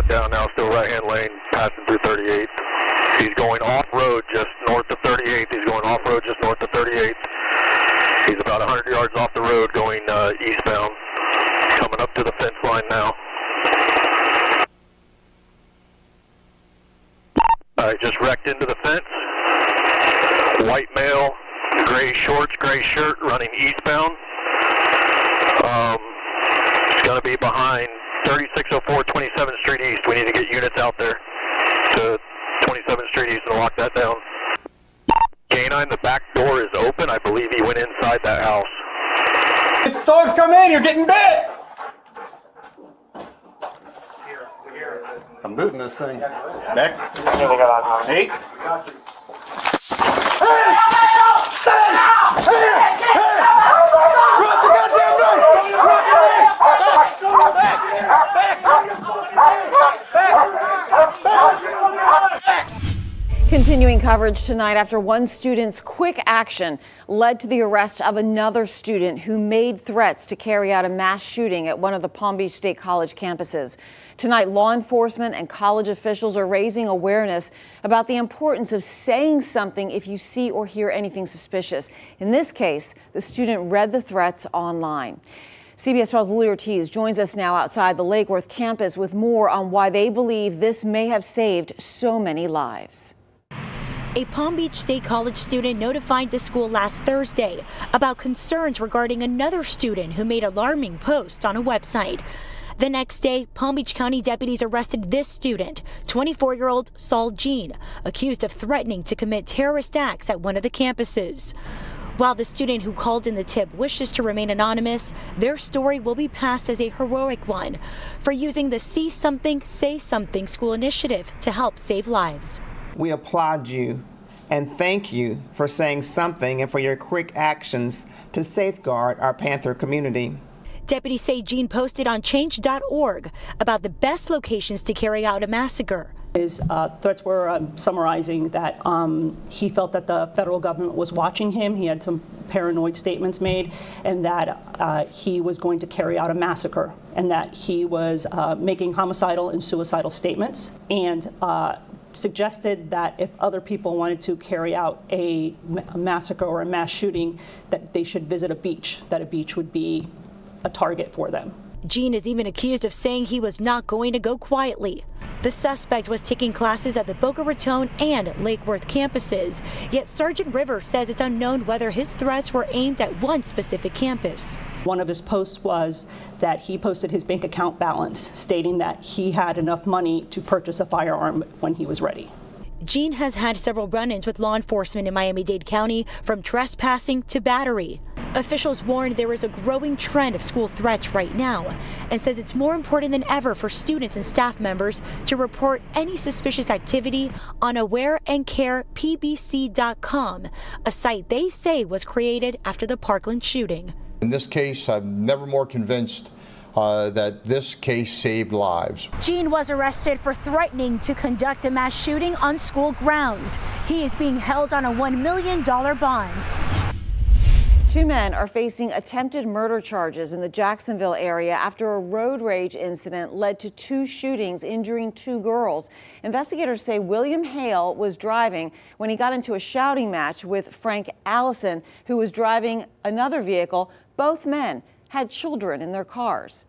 road down now, still right-hand lane, passing through 38th. He's going off-road just north of 38th. He's going off-road just north of 38th. He's about 100 yards off the road going eastbound, coming up to the fence line now. Just wrecked into the fence. White male, gray shorts, gray shirt, running eastbound. It's going to be behind 3604 27th Street East. We need to get units out there to 27th Street East and lock that down. K9, the back door is open. I believe he went inside that house. It's dogs come in. You're getting bit. I'm booting this thing. Back. Nate. Continuing coverage tonight after one student's quick action led to the arrest of another student who made threats to carry out a mass shooting at one of the Palm Beach State College campuses. Tonight, law enforcement and college officials are raising awareness about the importance of saying something if you see or hear anything suspicious. In this case, the student read the threats online. CBS 12's Louie Ortiz joins us now outside the Lake Worth campus with more on why they believe this may have saved so many lives. A Palm Beach State College student notified the school last Thursday about concerns regarding another student who made alarming posts on a website. The next day, Palm Beach County deputies arrested this student, 24-year-old Saul Jean, accused of threatening to commit terrorist acts at one of the campuses. While the student who called in the tip wishes to remain anonymous, their story will be passed as a heroic one for using the See Something, Say Something school initiative to help save lives. We applaud you and thank you for saying something and for your quick actions to safeguard our Panther community. Deputies say Jean posted on change.org about the best locations to carry out a massacre. His threats were summarizing that he felt that the federal government was watching him. He had some paranoid statements made, and that he was going to carry out a massacre, and that he was making homicidal and suicidal statements, and suggested that if other people wanted to carry out a massacre or a mass shooting, that they should visit a beach, that a beach would be a target for them. Jean is even accused of saying he was not going to go quietly. The suspect was taking classes at the Boca Raton and Lake Worth campuses, yet Sergeant Rivers says it's unknown whether his threats were aimed at one specific campus. One of his posts was that he posted his bank account balance, stating that he had enough money to purchase a firearm when he was ready. Jean has had several run-ins with law enforcement in Miami-Dade County, from trespassing to battery. Officials warned there is a growing trend of school threats right now, and says it's more important than ever for students and staff members to report any suspicious activity on aware and care pbc.com, a site they say was created after the Parkland shooting. In this case, I'm never more convinced that this case saved lives. Jean was arrested for threatening to conduct a mass shooting on school grounds. He is being held on a $1 million bond. Two men are facing attempted murder charges in the Jacksonville area after a road rage incident led to two shootings injuring two girls. Investigators say William Hale was driving when he got into a shouting match with Frank Allison, who was driving another vehicle. Both men had children in their cars.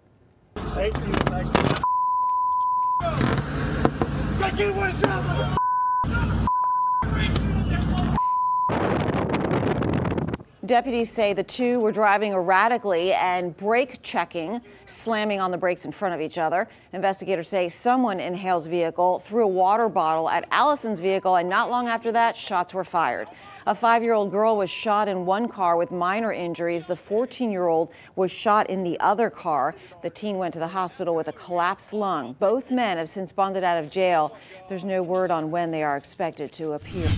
Deputies say the two were driving erratically and brake-checking, slamming on the brakes in front of each other. Investigators say someone in Hale's vehicle threw a water bottle at Allison's vehicle, and not long after that, shots were fired. A 5-year-old girl was shot in one car with minor injuries. The 14-year-old was shot in the other car. The teen went to the hospital with a collapsed lung. Both men have since bonded out of jail. There's no word on when they are expected to appear.